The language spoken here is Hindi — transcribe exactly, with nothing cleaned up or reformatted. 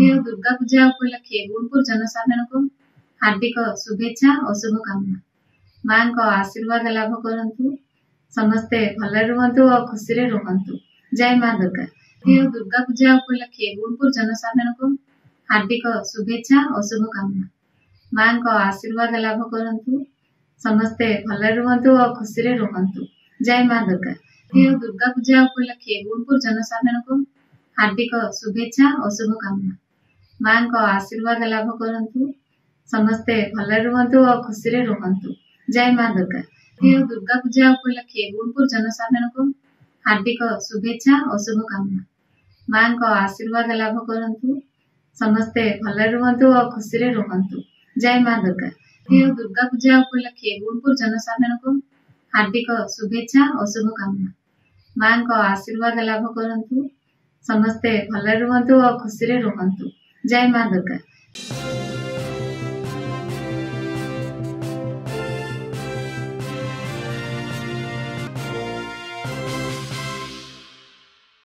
दुर्गा पूजा उपलक्षे गुणपुर जनसाधारण को हार्दिक शुभेच्छा और शुभकामना। माँ का आशीर्वाद लाभ करंतु, समस्ते भले रुहंतु और खुशी रे रुहंतु। जय माँ दुर्गा। दुर्गा पूजा उपलक्षे गुणपुर जनसाधारण को हार्दिक शुभेच्छा और शुभकामना। माँ का आशीर्वाद लाभ करंतु, समस्ते भले रुहंतु और खुशी रे रुहंतु। जय माँ दुर्गा। दुर्गा पूजा उपलक्षे गुणपुर जनसाधारण को हार्दिक शुभेच्छा और शुभकामना। माँ का आशीर्वाद लाभ करंतु, समस्ते भले रुहंतु और खुशी रे रुहंतु। जय माँ दुर्गा। दुर्गा पूजा उपलक्षे गुणपुर जनसाधारण को हार्दिक शुभेच्छा और शुभकामना। माँ का आशीर्वाद लाभ करंतु, समस्ते भले रुहंतु और खुशी रे रुहंतु। जय माँ दुर्गा। दुर्गा पूजा उपलक्षे गुणपुर जनसाधारण को हार्दिक शुभेच्छा और शुभकामना। माँ का आशीर्वाद लाभ करंतु, समस्ते भले रुहंतु और खुशी रे रुहंतु। जय माँ दुर्गा।